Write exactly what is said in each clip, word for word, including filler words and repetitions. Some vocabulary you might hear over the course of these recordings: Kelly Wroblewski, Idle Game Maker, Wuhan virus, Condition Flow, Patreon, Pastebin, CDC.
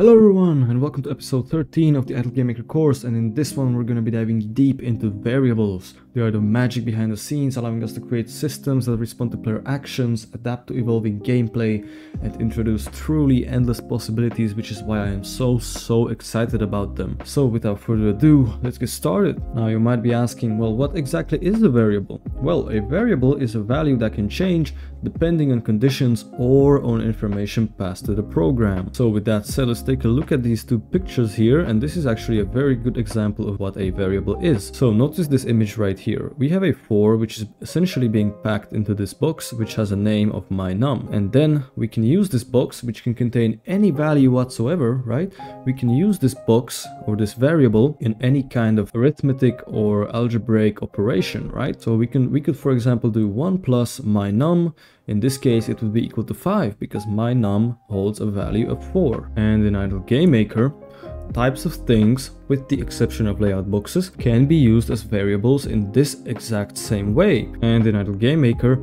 Hello everyone, and welcome to episode thirteen of the Idle Game Maker course, and in this one we're going to be diving deep into variables. They are the magic behind the scenes, allowing us to create systems that respond to player actions, adapt to evolving gameplay, and introduce truly endless possibilities, which is why I am so so excited about them. So without further ado, let's get started. Now you might be asking, well, what exactly is a variable? Well, a variable is a value that can change depending on conditions or on information passed to the program. So with that said, let's take a look at these two pictures here, and this is actually a very good example of what a variable is. So notice this image right here. We have a four which is essentially being packed into this box, which has a name of my num, and then we can use this box, which can contain any value whatsoever, right? We can use this box or this variable in any kind of arithmetic or algebraic operation, right? So we can we could for example do one plus my num. In this case, it would be equal to five because my num holds a value of four. And in Idle Game Maker, types of things, with the exception of layout boxes, can be used as variables in this exact same way. And in Idle Game Maker,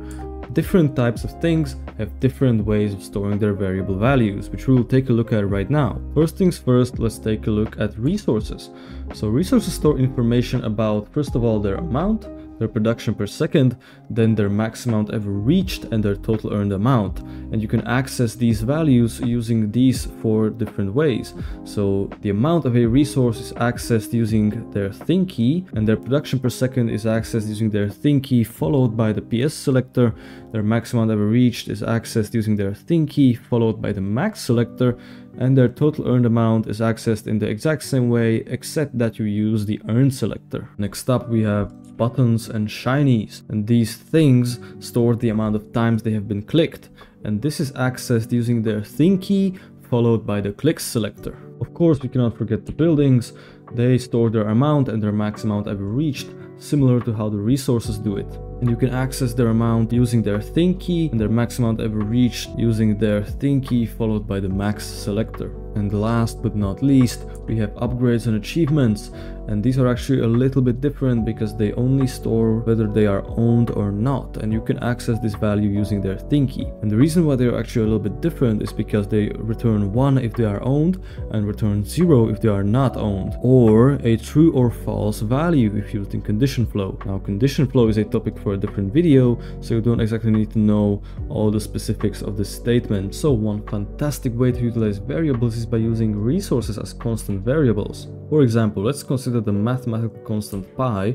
different types of things have different ways of storing their variable values, which we will take a look at right now. First things first, let's take a look at resources. So resources store information about, first of all, their amount, their production per second, then their max amount ever reached, and their total earned amount. And you can access these values using these four different ways. So the amount of a resource is accessed using their thing key, and their production per second is accessed using their thing key followed by the P S selector. Their max amount ever reached is accessed using their thing key followed by the max selector, and their total earned amount is accessed in the exact same way, except that you use the earn selector. Next up, we have buttons and shinies, and these things store the amount of times they have been clicked, and this is accessed using their thing key followed by the click selector. Of course, we cannot forget the buildings. They store their amount and their max amount ever reached, similar to how the resources do it. And you can access their amount using their thing key, and their max amount ever reached using their thing key followed by the max selector. And last but not least, we have upgrades and achievements, and these are actually a little bit different because they only store whether they are owned or not, and you can access this value using their thing key. And the reason why they are actually a little bit different is because they return one if they are owned and return zero if they are not owned, or a true or false value if used in Condition Flow. Now, Condition Flow is a topic for a different video, so you don't exactly need to know all the specifics of this statement. So one fantastic way to utilize variables is by using resources as constant variables. For example, let's consider the mathematical constant pi,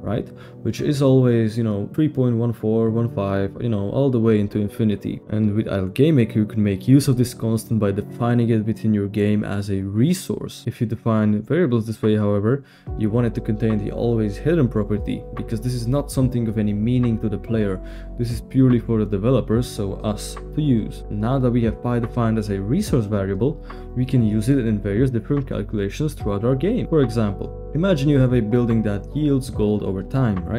right, which is always, you know, three point one four one five, you know, all the way into infinity. And with Idle Game Maker, you can make use of this constant by defining it within your game as a resource. If you define variables this way, however, you want it to contain the always hidden property, because this is not something of any meaning to the player. This is purely for the developers, so us, to use. Now that we have pi defined as a resource variable, we can use it in various different calculations throughout our game. For example, imagine you have a building that yields gold over time, right?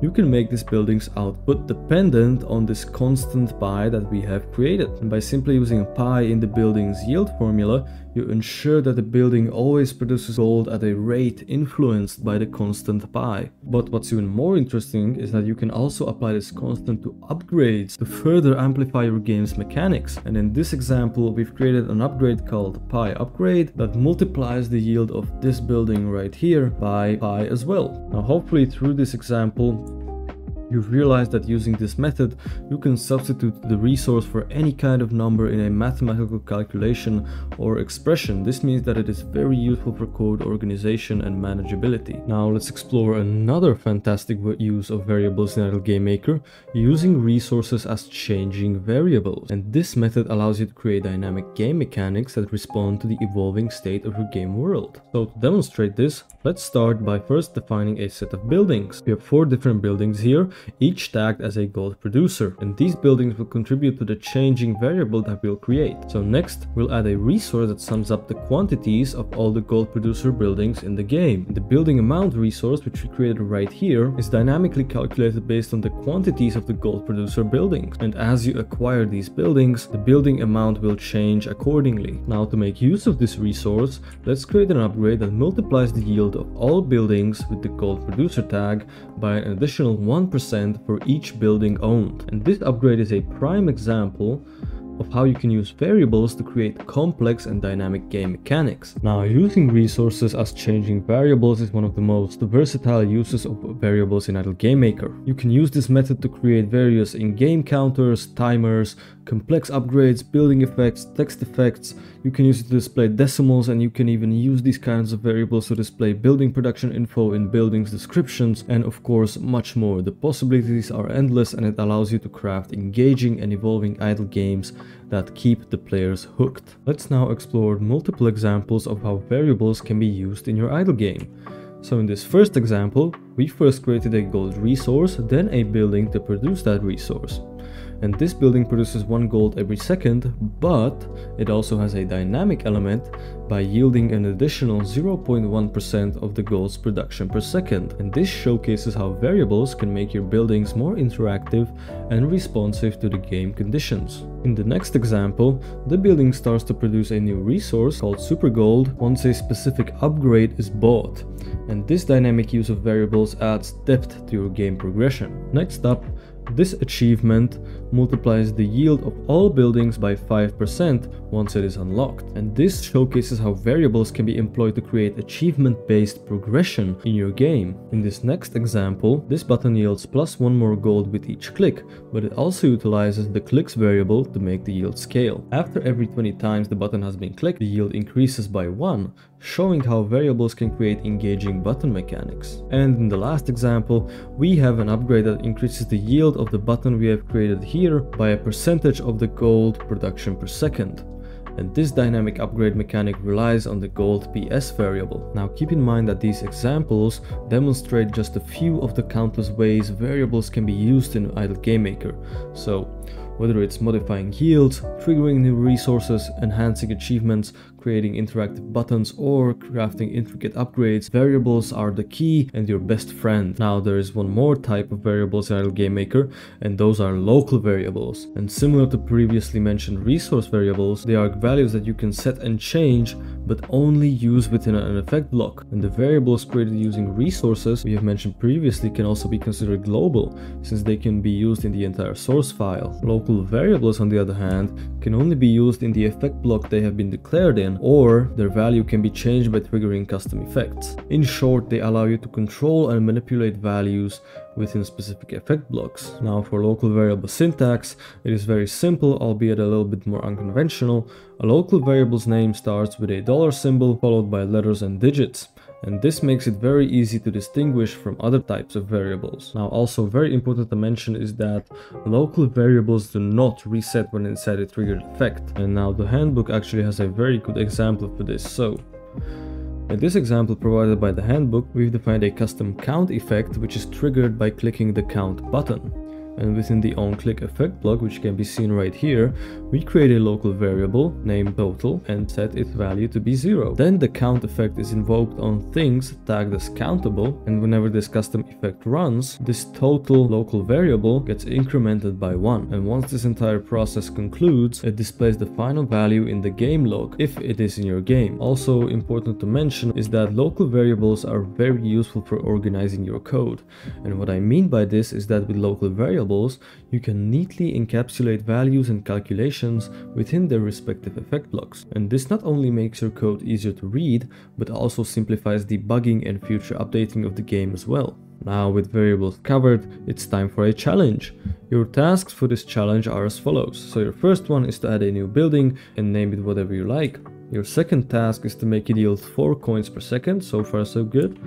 You can make this building's output dependent on this constant pi that we have created. And by simply using pi in the building's yield formula, you ensure that the building always produces gold at a rate influenced by the constant pi. But what's even more interesting is that you can also apply this constant to upgrades to further amplify your game's mechanics. And in this example, we've created an upgrade called pi upgrade that multiplies the yield of this building right here by pi as well. Now, hopefully through this example, you've realized that using this method, you can substitute the resource for any kind of number in a mathematical calculation or expression. This means that it is very useful for code organization and manageability. Now let's explore another fantastic use of variables in Idle Game Maker, using resources as changing variables. And this method allows you to create dynamic game mechanics that respond to the evolving state of your game world. So to demonstrate this, let's start by first defining a set of buildings. We have four different buildings here, each tagged as a gold producer, and these buildings will contribute to the changing variable that we'll create. So next, we'll add a resource that sums up the quantities of all the gold producer buildings in the game. And the building amount resource, which we created right here, is dynamically calculated based on the quantities of the gold producer buildings, and as you acquire these buildings, the building amount will change accordingly. Now, to make use of this resource, let's create an upgrade that multiplies the yield of all buildings with the gold producer tag by an additional one percent for each building owned. And this upgrade is a prime example of how you can use variables to create complex and dynamic game mechanics. Now, using resources as changing variables is one of the most versatile uses of variables in Idle Game Maker. You can use this method to create various in-game counters, timers, complex upgrades, building effects, text effects. You can use it to display decimals, and you can even use these kinds of variables to display building production info in buildings descriptions, and of course much more. The possibilities are endless, and it allows you to craft engaging and evolving idle games that keep the players hooked. Let's now explore multiple examples of how variables can be used in your idle game. So in this first example, we first created a gold resource, then a building to produce that resource. And this building produces one gold every second, but it also has a dynamic element by yielding an additional zero point one percent of the gold's production per second. And this showcases how variables can make your buildings more interactive and responsive to the game conditions. In the next example, the building starts to produce a new resource called Super Gold once a specific upgrade is bought. And this dynamic use of variables adds depth to your game progression. Next up, this achievement multiplies the yield of all buildings by five percent once it is unlocked. And this showcases how variables can be employed to create achievement-based progression in your game. In this next example, this button yields plus one more gold with each click, but it also utilizes the clicks variable to make the yield scale. After every twenty times the button has been clicked, the yield increases by one, showing how variables can create engaging button mechanics. And in the last example, we have an upgrade that increases the yield of the button we have created here by a percentage of the gold production per second. And this dynamic upgrade mechanic relies on the gold P S variable. Now keep in mind that these examples demonstrate just a few of the countless ways variables can be used in Idle Game Maker. So whether it's modifying yields, triggering new resources, enhancing achievements, creating interactive buttons, or crafting intricate upgrades, variables are the key and your best friend. Now there is one more type of variables in Idle Game Maker, and those are local variables. And similar to previously mentioned resource variables, they are values that you can set and change, but only use within an effect block. And the variables created using resources we have mentioned previously can also be considered global, since they can be used in the entire source file. Local variables, on the other hand, can only be used in the effect block they have been declared in, or their value can be changed by triggering custom effects. In short, they allow you to control and manipulate values within specific effect blocks. Now for local variable syntax, it is very simple, albeit a little bit more unconventional. A local variable's name starts with a dollar symbol followed by letters and digits. And this makes it very easy to distinguish from other types of variables. Now also very important to mention is that local variables do not reset when inside a triggered effect. And now the handbook actually has a very good example for this. So in this example provided by the handbook, we've defined a custom count effect which is triggered by clicking the count button. And within the onClick effect block, which can be seen right here, we create a local variable named total and set its value to be zero. Then the count effect is invoked on things tagged as countable, and whenever this custom effect runs, this total local variable gets incremented by one. And once this entire process concludes, it displays the final value in the game log, if it is in your game. Also important to mention is that local variables are very useful for organizing your code. And what I mean by this is that with local variables, you can neatly encapsulate values and calculations within their respective effect blocks. And this not only makes your code easier to read, but also simplifies debugging and future updating of the game as well. Now with variables covered, it's time for a challenge. Your tasks for this challenge are as follows. So your first one is to add a new building and name it whatever you like. Your second task is to make it yield four coins per second. So far so good.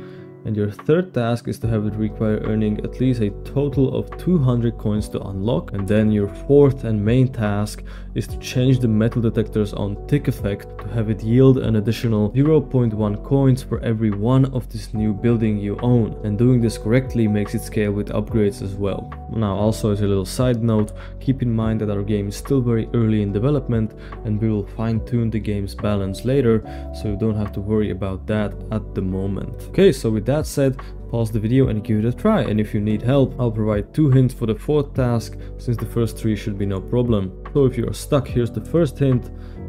And your third task is to have it require earning at least a total of two hundred coins to unlock. And then your fourth and main task is to change the metal detectors on tick effect to have it yield an additional zero point one coins for every one of this new building you own. And doing this correctly makes it scale with upgrades as well. Now also as a little side note, keep in mind that our game is still very early in development, and we will fine tune the game's balance later, so you don't have to worry about that at the moment. Okay, so with that That said, pause the video and give it a try, and if you need help, I'll provide two hints for the fourth task, since the first three should be no problem. So if you are stuck, here's the first hint.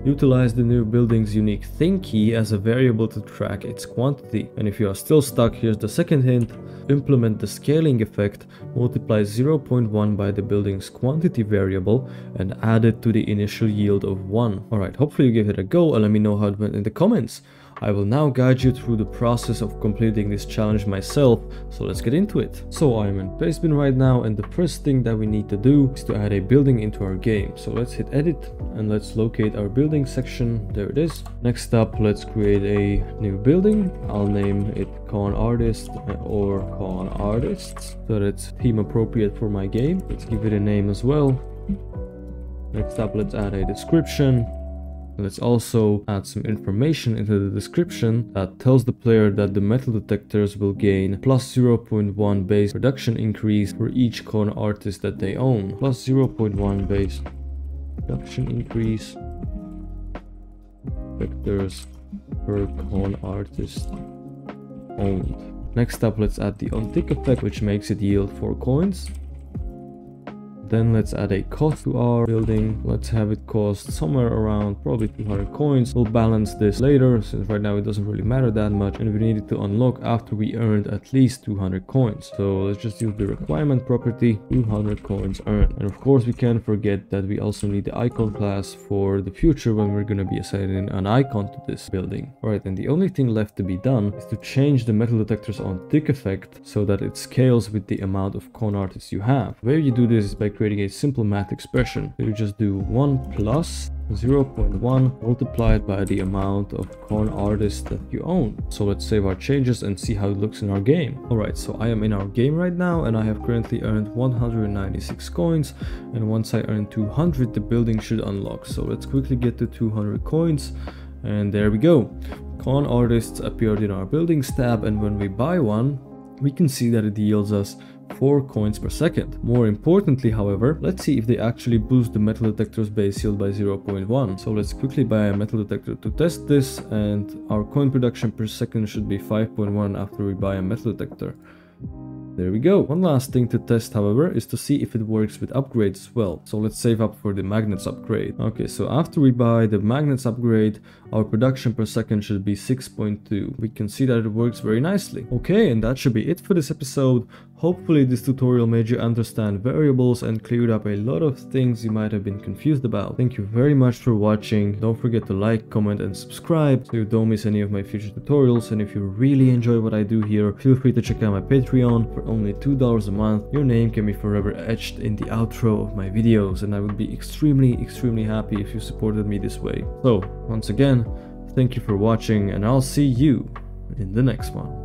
Utilize the new building's unique thing key as a variable to track its quantity. And if you are still stuck, here's the second hint. Implement the scaling effect, multiply zero point one by the building's quantity variable and add it to the initial yield of one. Alright, hopefully you give it a go and let me know how it went in the comments. I will now guide you through the process of completing this challenge myself, so let's get into it. So I am in Pastebin right now, and the first thing that we need to do is to add a building into our game. So let's hit edit and let's locate our building section. There it is. Next up, let's create a new building. I'll name it Con Artist or Con Artists, so that's theme appropriate for my game. Let's give it a name as well. Next up, let's add a description. Let's also add some information into the description that tells the player that the metal detectors will gain plus zero point one base production increase for each con artist that they own. Plus zero point one base production increase vectors per con artist owned. Next up, let's add the on-tick effect, which makes it yield four coins. Then let's add a cost to our building. Let's have it cost somewhere around probably two hundred coins. We'll balance this later, since right now it doesn't really matter that much, and we need it to unlock after we earned at least two hundred coins. So let's just use the requirement property, two hundred coins earned. And of course we can't forget that we also need the icon class for the future when we're going to be assigning an icon to this building. Alright, and the only thing left to be done is to change the metal detector's on tick effect so that it scales with the amount of con artists you have. The way you do this is by creating creating a simple math expression. So you just do one plus zero point one multiplied by the amount of con artists that you own. So let's save our changes and see how it looks in our game. Alright, so I am in our game right now and I have currently earned one hundred ninety-six coins, and once I earn two hundred the building should unlock. So let's quickly get to two hundred coins and there we go. Con artists appeared in our buildings tab, and when we buy one we can see that it yields us four coins per second. More importantly, however, let's see if they actually boost the metal detector's base yield by zero point one. So let's quickly buy a metal detector to test this, and our coin production per second should be five point one after we buy a metal detector. There we go. One last thing to test, however, is to see if it works with upgrades as well. So let's save up for the magnets upgrade. Okay, so after we buy the magnets upgrade, our production per second should be six point two. We can see that it works very nicely. Okay, and that should be it for this episode. Hopefully this tutorial made you understand variables and cleared up a lot of things you might have been confused about. Thank you very much for watching. Don't forget to like, comment and subscribe so you don't miss any of my future tutorials. And if you really enjoy what I do here, feel free to check out my Patreon. For only two dollars a month, your name can be forever etched in the outro of my videos, and I would be extremely, extremely happy if you supported me this way. So, once again, thank you for watching, and I'll see you in the next one.